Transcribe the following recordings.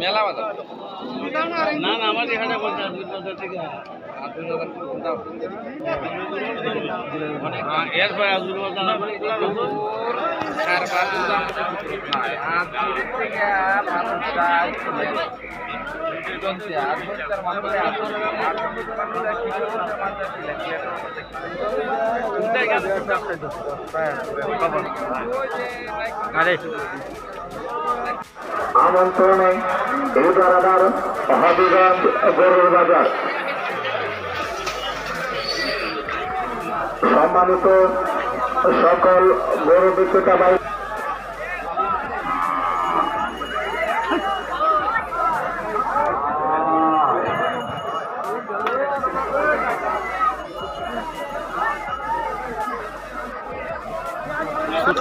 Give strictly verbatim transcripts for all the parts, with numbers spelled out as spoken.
মেলা বাজার না না আমার এখানে বলতে দুই হাজার থেকে আট হাজার কোনটা হ্যাঁ এর ভাই আজুর বাজার মানে এগুলা নতুন চার পাঁচ দাম নাই আট থেকে আমন্ত্রণে দুধারাদার হাবিগঞ্জ গরুর বাজার সম্মানিত সকল গরু বিক্রেতা ভাই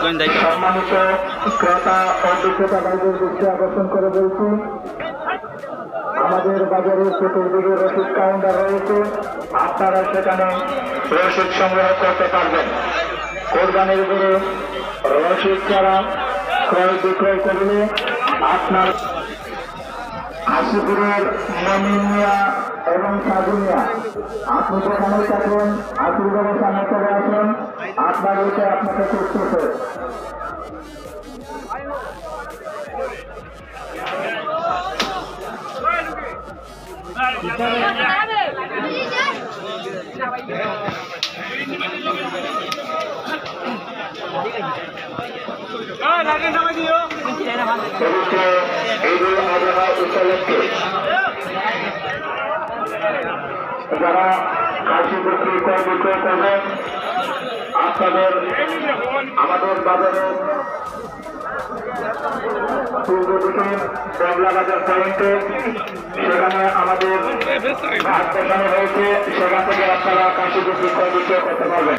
সম্মানিত ক্রেতা ও বিক্রেতা ভাইদের দৃষ্টি আকর্ষণ করে বলছি আমাদের বাজারের চতুর্দিকে রসিদ কাউন্টার রয়েছে আপনারা সেখানে রসিদ সংগ্রহ করতে পারবেন। কোরবানির গরু রসিদ ছাড়া ক্রয় বিক্রয় করলে আপনার আশিপুরের মমিনিয়া এবং সাধুনিয়া আপনি সেখানে থাকেন আশিপুরের সামনে চলে আসেন আপনার রয়েছে আপনাকে সুস্থ যারা কাশি বিক্রি করে বিক্রয় করবেন আপনাদের আমাদের বাজারে পূর্ব দিকে বগলা বাজার পয়েন্টে সেখানে আমাদের ঘাট দেখানো হয়েছে সেখান থেকে আপনারা কাশি বিক্রি করে বিক্রয় করতে পারবেন।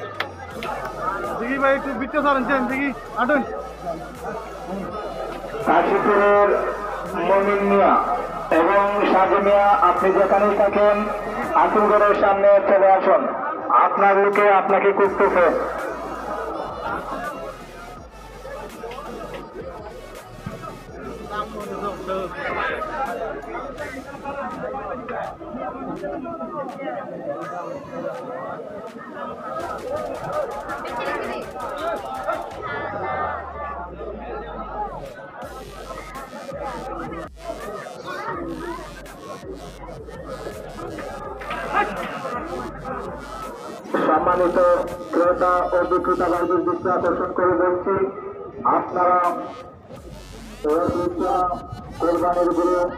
কাশিপুরের মমিনিয়া এবং সাধুনিয়া আপনি যেখানে থাকেন আতুরগড়ের সামনে চলে আসুন আপনার লোকে আপনাকে খুঁজতেছে। সম্মানিত ক্রেতা ও বিক্রেতা ভাইদের দৃষ্টি আকর্ষণ করে বলছি আপনারা কোরবানির গরু